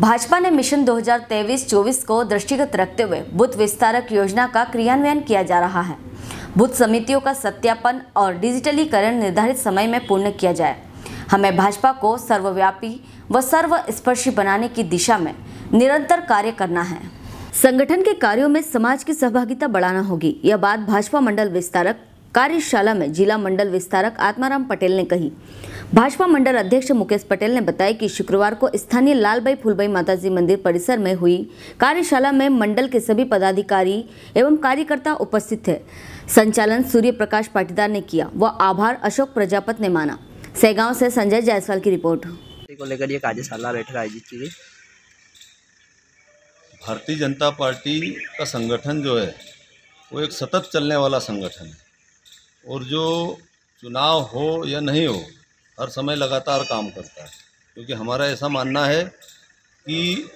भाजपा ने मिशन 2023-24 को दृष्टिगत रखते हुए बूथ विस्तारक योजना का क्रियान्वयन किया जा रहा है। बूथ समितियों का सत्यापन और डिजिटलीकरण निर्धारित समय में पूर्ण किया जाए। हमें भाजपा को सर्वव्यापी व सर्वस्पर्शी बनाने की दिशा में निरंतर कार्य करना है। संगठन के कार्यों में समाज की सहभागिता बढ़ाना होगी। यह बात भाजपा मंडल विस्तारक कार्यशाला में जिला मंडल विस्तारक आत्माराम पटेल ने कही। भाजपा मंडल अध्यक्ष मुकेश पटेल ने बताया कि शुक्रवार को स्थानीय लालबाई फूलबाई माताजी मंदिर परिसर में हुई कार्यशाला में मंडल के सभी पदाधिकारी एवं कार्यकर्ता उपस्थित थे। संचालन सूर्य प्रकाश पाटीदार ने किया व आभार अशोक प्रजापत ने माना। सेगांव से संजय जायसवाल की रिपोर्ट को लेकर ये कार्यशाला बैठक आयोजित की गई। भारतीय जनता पार्टी का संगठन जो है वो एक सतत चलने वाला संगठन है और जो चुनाव हो या नहीं हो हर समय लगातार काम करता है, क्योंकि हमारा ऐसा मानना है कि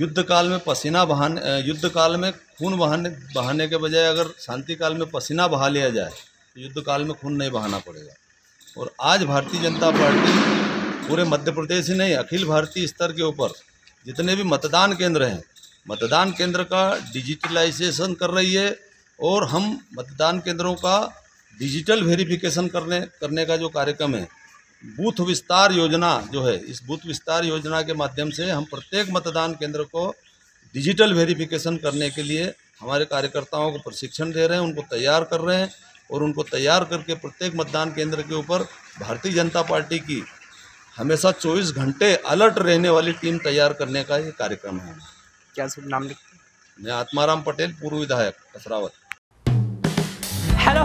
युद्ध काल में खून बहाने के बजाय अगर शांति काल में पसीना बहा लिया जाए तो युद्ध काल में खून नहीं बहाना पड़ेगा। और आज भारतीय जनता पार्टी पूरे मध्य प्रदेश ही नहीं, अखिल भारतीय स्तर के ऊपर जितने भी मतदान केंद्र हैं, मतदान केंद्र का डिजिटलाइजेशन कर रही है और हम मतदान केंद्रों का डिजिटल वेरिफिकेशन करने का जो कार्यक्रम है, बूथ विस्तार योजना जो है, इस बूथ विस्तार योजना के माध्यम से हम प्रत्येक मतदान केंद्र को डिजिटल वेरिफिकेशन करने के लिए हमारे कार्यकर्ताओं को प्रशिक्षण दे रहे हैं, उनको तैयार कर रहे हैं और उनको तैयार करके प्रत्येक मतदान केंद्र के ऊपर भारतीय जनता पार्टी की हमेशा 24 घंटे अलर्ट रहने वाली टीम तैयार करने का ये कार्यक्रम है। क्या सब नाम लिखते हैं? मैं आत्माराम पटेल, पूर्व विधायक कसरावत। हेलो